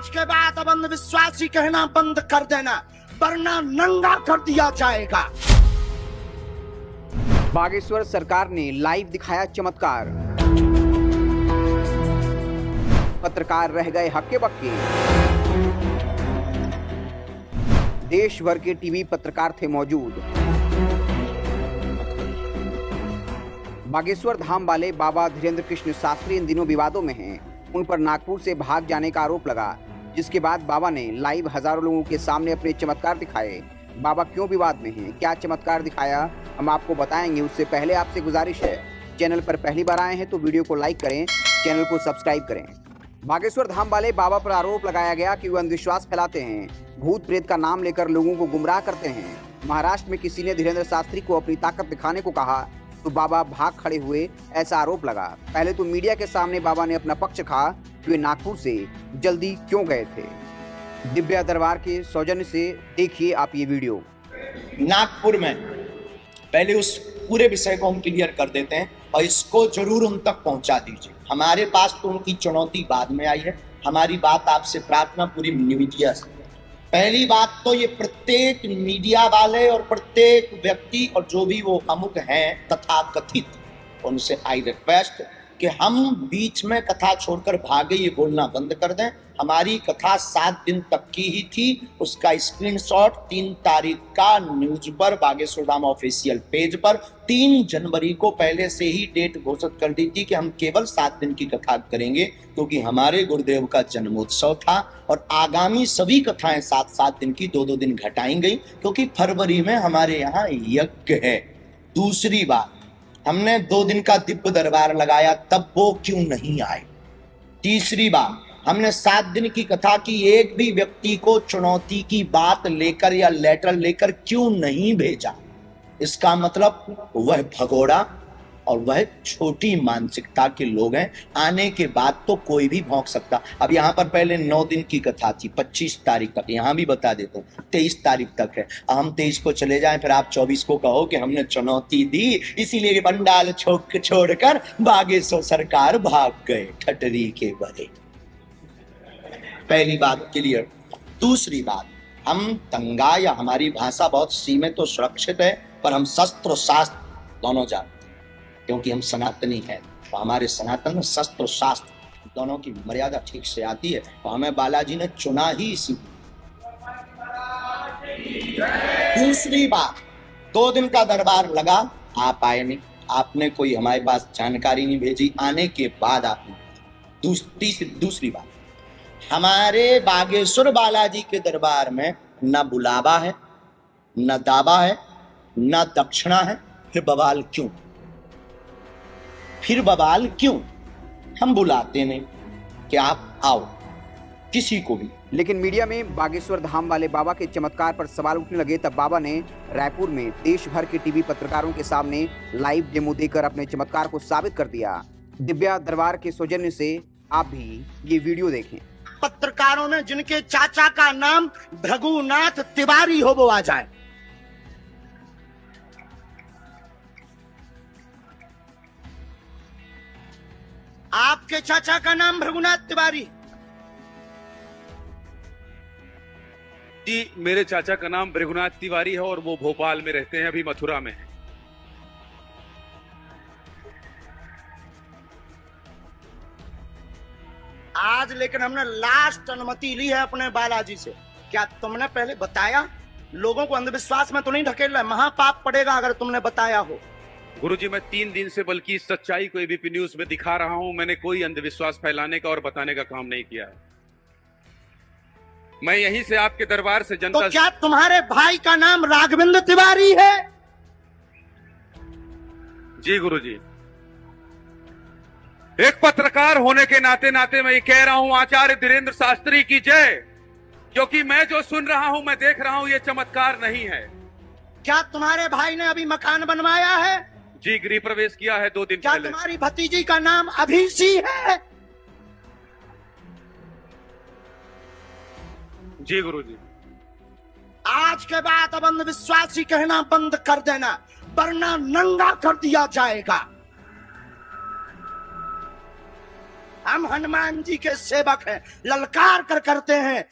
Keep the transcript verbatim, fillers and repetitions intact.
आज के बाद अब अंधविश्वासी कहना बंद कर देना, वरना नंगा कर दिया जाएगा। बागेश्वर सरकार ने लाइव दिखाया चमत्कार, पत्रकार रह गए हक्के बक्के। देश भर के टीवी पत्रकार थे मौजूद। बागेश्वर धाम वाले बाबा धीरेन्द्र कृष्ण शास्त्री इन दिनों विवादों में हैं। उन पर नागपुर से भाग जाने का आरोप लगा, जिसके बाद बाबा ने लाइव हजारों लोगों के सामने अपने चमत्कार दिखाए। बाबा क्यों विवाद में हैं, क्या चमत्कार दिखाया, हम आपको बताएंगे। उससे पहले आपसे गुजारिश है, चैनल पर पहली बार आए हैं तो वीडियो को लाइक करें, चैनल को सब्सक्राइब करें। बागेश्वर धाम वाले बाबा पर आरोप लगाया गया कि वे अंधविश्वास फैलाते हैं, भूत प्रेत का नाम लेकर लोगों को गुमराह करते हैं। महाराष्ट्र में किसी ने धीरेन्द्र शास्त्री को अपनी ताकत दिखाने को कहा तो बाबा भाग खड़े हुए, ऐसा आरोप लगा। पहले तो मीडिया के सामने बाबा ने अपना पक्ष रखा कि वे नागपुर से जल्दी क्यों गए थे। दिव्या दरबार के सौजन्य से देखिए आप ये वीडियो। नागपुर में पहले उस पूरे विषय को हम क्लियर कर देते हैं और इसको जरूर उन तक पहुंचा दीजिए। हमारे पास तो उनकी चुनौती बाद में आई है। हमारी बात आपसे प्रार्थना पूरी मीडिया से, पहली बात तो ये प्रत्येक मीडिया वाले और प्रत्येक व्यक्ति और जो भी वो अमुक हैं तथाकथित, उनसे आई रिक्वेस्ट कि हम बीच में कथा छोड़कर भागे ये बोलना बंद कर दें। हमारी कथा सात दिन तक की ही थी, उसका स्क्रीनशॉट तीन तारीख का न्यूज पर बागेश्वर धाम ऑफिशियल पेज पर तीन जनवरी को पहले से ही डेट घोषित कर दी थी कि हम केवल सात दिन की कथा करेंगे, क्योंकि हमारे गुरुदेव का जन्मोत्सव था और आगामी सभी कथाएं सात सात दिन की दो दो दिन घटाई गई, क्योंकि फरवरी में हमारे यहाँ यज्ञ है। दूसरी बात, हमने दो दिन का दिव्य दरबार लगाया, तब वो क्यों नहीं आए। तीसरी बात, हमने सात दिन की कथा की एक भी व्यक्ति को चुनौती की बात लेकर या लेटर लेकर क्यों नहीं भेजा। इसका मतलब वह भगोड़ा और वह छोटी मानसिकता के लोग हैं। आने के बाद तो कोई भी भौंक सकता। अब यहाँ पर पहले नौ दिन की कथा थी, पच्चीस तारीख तक, यहाँ भी बता देते हैं तेईस तारीख तक है। हम तेईस को चले जाएं, फिर आप चौबीस को कहो कि हमने चुनौती दी, इसीलिए पंडाल छोड़ छोड़कर बागेश्वर सरकार भाग गए ठटरी के बड़े। पहली बात क्लियर। दूसरी बात, हम दंगा या हमारी भाषा बहुत सीमित तो सुरक्षित है, पर हम शस्त्र शास्त्र दोनों जानते हैं, क्योंकि हम सनातनी हैं। तो हमारे सनातन में शस्त्र शास्त्र दोनों की मर्यादा ठीक से आती है, तो हमें बालाजी ने चुना ही इसी। दूसरी बात, दो दिन का दरबार लगा, आप आए नहीं, आपने कोई हमारे पास जानकारी नहीं भेजी। आने के बाद आपने दूस, तीसरी दूसरी बात, हमारे बागेश्वर बालाजी के दरबार में न बुलावा है, न दावा है, न दक्षिणा है। फिर बवाल क्यों फिर बवाल क्यों हम बुलाते नहीं कि आप आओ किसी को भी। लेकिन मीडिया में बागेश्वर धाम वाले बाबा के चमत्कार पर सवाल उठने लगे, तब बाबा ने रायपुर में देश भर के टीवी पत्रकारों के सामने लाइव डेमो देकर अपने चमत्कार को साबित कर दिया। दिव्या दरबार के सौजन्य से आप भी ये वीडियो देखें। पत्रकारों में जिनके चाचा का नाम भृगुनाथ तिवारी हो, वो आ जाए। आपके चाचा का नाम भृगुनाथ तिवारी जी? मेरे चाचा का नाम भृगुनाथ तिवारी है और वो भोपाल में रहते हैं, अभी मथुरा में है। आज लेकिन हमने लास्ट अनुमति ली है अपने बालाजी से, क्या तुमने पहले बताया? लोगों को अंधविश्वास में तो नहीं ढकेल रहा है, महापाप पड़ेगा अगर तुमने बताया हो। गुरुजी, मैं तीन दिन से बल्कि सच्चाई को एबीपी न्यूज में दिखा रहा हूं। मैंने कोई अंधविश्वास फैलाने का और बताने का काम नहीं किया है। मैं यहीं से आपके दरबार से जनता। तो क्या तुम्हारे भाई का नाम राघवेंद्र तिवारी है? जी गुरु जी, एक पत्रकार होने के नाते नाते मैं ये कह रहा हूं, आचार्य धीरेन्द्र शास्त्री की जय। क्योंकि मैं जो सुन रहा हूं, मैं देख रहा हूं, ये चमत्कार नहीं है। क्या तुम्हारे भाई ने अभी मकान बनवाया है? जी, गृह प्रवेश किया है दो दिन पहले। क्या तुम्हारी भतीजी का नाम अभिषी है? जी गुरुजी, आज के बाद अब अंधविश्वासी कहना बंद कर देना, वरना नंगा कर दिया जाएगा। हम हनुमान जी के सेवक हैं, ललकार कर करते हैं।